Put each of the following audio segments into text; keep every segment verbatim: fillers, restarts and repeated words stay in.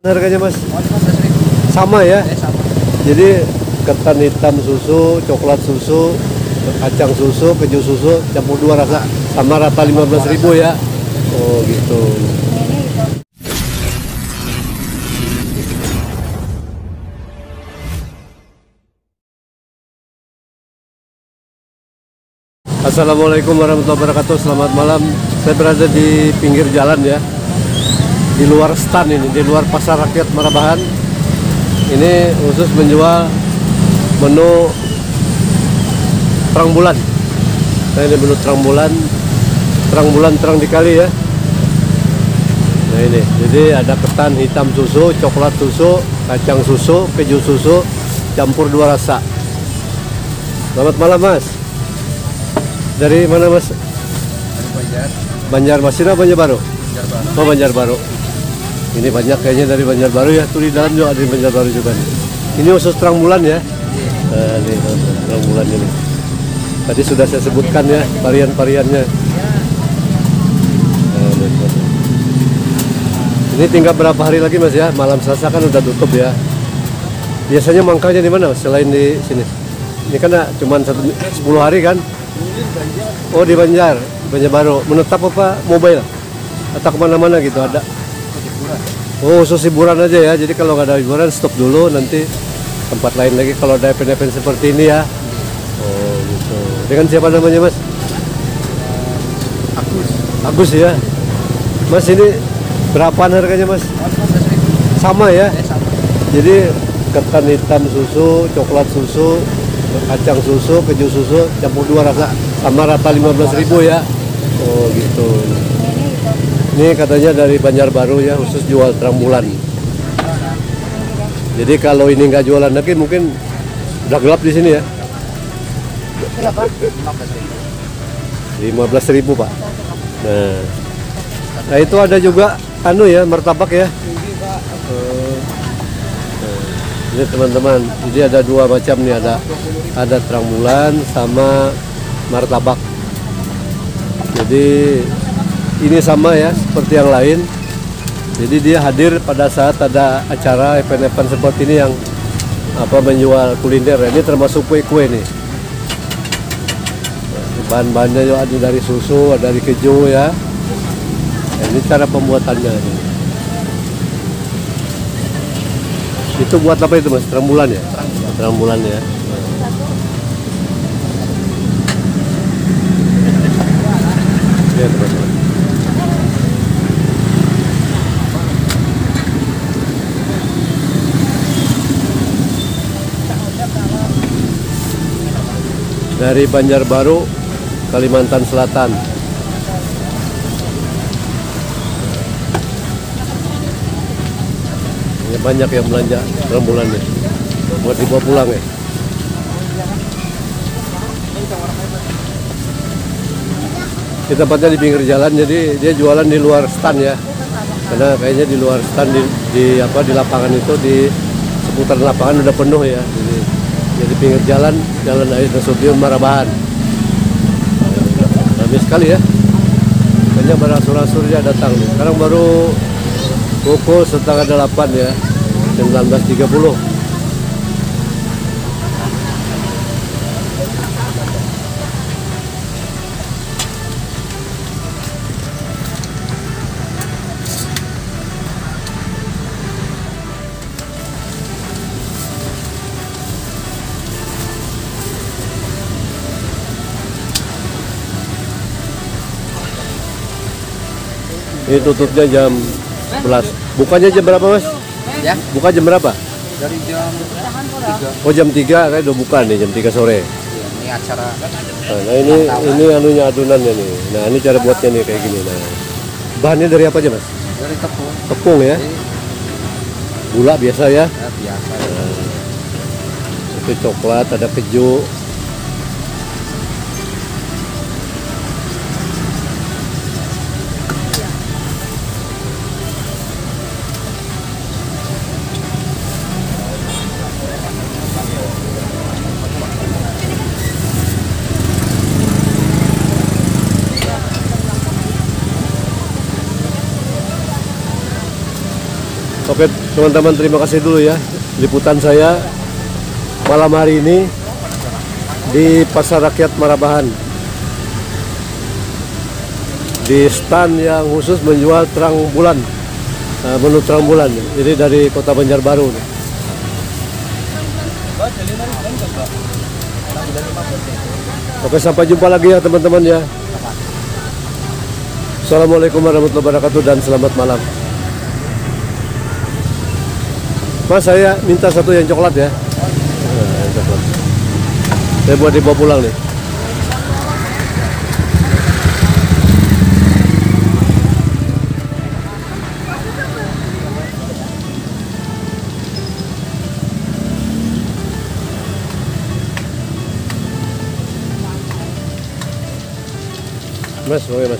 Harganya mas? Sama ya? Jadi ketan hitam susu, coklat susu, kacang susu, keju susu, campur dua rasa, sama rata lima belas ribu ya? Oh gitu. Assalamualaikum warahmatullahi wabarakatuh. Selamat malam. Saya berada di pinggir jalan ya, di luar stand ini, di luar pasar rakyat Marabahan. Ini khusus menjual menu terang bulan. Nah ini menu terang bulan, terang bulan terang dikali ya. Nah ini, jadi ada ketan hitam susu, coklat susu, kacang susu, keju susu, campur dua rasa. Selamat malam mas. Dari mana mas? Dari Banjar. Banjar Masina, Banjarbaru. Banjarbaru. Oh Banjarbaru. Ini banyak kayaknya dari Banjarbaru ya. Tuh di dalam juga dari Banjarbaru juga. Ini khusus terang bulan ya. Nah, ini terang bulan ini. Tadi sudah saya sebutkan ya varian-variannya. Nah, ini, ini tinggal berapa hari lagi mas ya? Malam Selasa kan udah tutup ya. Biasanya mangkanya di mana mas? Selain di sini. Ini kan cuma satu sepuluh hari kan? Oh di Banjar, Banjarbaru. Menetap apa mobile? Atau kemana-mana gitu ada? Oh khusus hiburan aja ya. Jadi kalau nggak ada hiburan stop dulu, nanti tempat lain lagi kalau ada event-event seperti ini ya. Oh gitu. Dengan siapa namanya mas? Agus. Agus ya. Mas ini berapaan harganya mas? Sama ya? Jadi ketan hitam susu, coklat susu, kacang susu, keju susu, campur dua rasa, sama rata lima belas ribu ya. Oh gitu. Ini katanya dari Banjarbaru ya, khusus jual terang bulan. Jadi kalau ini nggak jualan lagi mungkin udah gelap di sini ya. lima belas ribu pak. Nah, nah itu ada juga anu ya, martabak ya. Ini teman-teman, jadi ada dua macam nih, ada ada terang bulan sama martabak. Jadi ini sama ya seperti yang lain. Jadi dia hadir pada saat ada acara event-event seperti ini yang apa menjual kuliner. Ini termasuk kue-kue nih. Bahan-bahannya juga ada dari susu, ada dari keju ya. Ini cara pembuatannya. Ini. Itu buat apa itu mas? Terang bulan ya? Terang bulan ya. Dari Banjarbaru, Kalimantan Selatan. Banyak yang belanja terang bulan nih, buat dibawa pulang ya. Di tempatnya di pinggir jalan, jadi dia jualan di luar stand ya. Karena kayaknya di luar stand di, di apa di lapangan itu, di seputar lapangan udah penuh ya. Jadi jadi pinggir jalan, Jalan Ais Nasution Marabahan. Ramai sekali ya. Banyak barang surya datang nih. Sekarang baru pukul setengah delapan ya, sembilan belas tiga puluh. Ini tutupnya jam sebelas. Bukanya jam berapa mas? Ya. Buka jam berapa? Dari jam tiga. Oh jam tiga, kayak udah buka nih jam tiga sore. Ya, ini acara. Nah ini Martabak. Ini anunya adonannya nih. Nah ini cara buatnya nih kayak gini. Nah bahannya dari apa aja mas? Dari tepung. Tepung ya? Gula biasa ya? Ya biasa. Nah, itu coklat, ada keju. Oke teman-teman, terima kasih dulu ya liputan saya malam hari ini di Pasar Rakyat Marabahan, di stand yang khusus menjual terang bulan, menu terang bulan. Jadi dari kota Banjarbaru. Oke, sampai jumpa lagi ya teman-teman ya. Assalamualaikum warahmatullahi wabarakatuh dan selamat malam. Mas, saya minta satu yang coklat ya. Nah, yang coklat. Saya buat dibawa pulang nih. Mas, oke mas.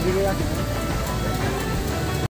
Terima kasih.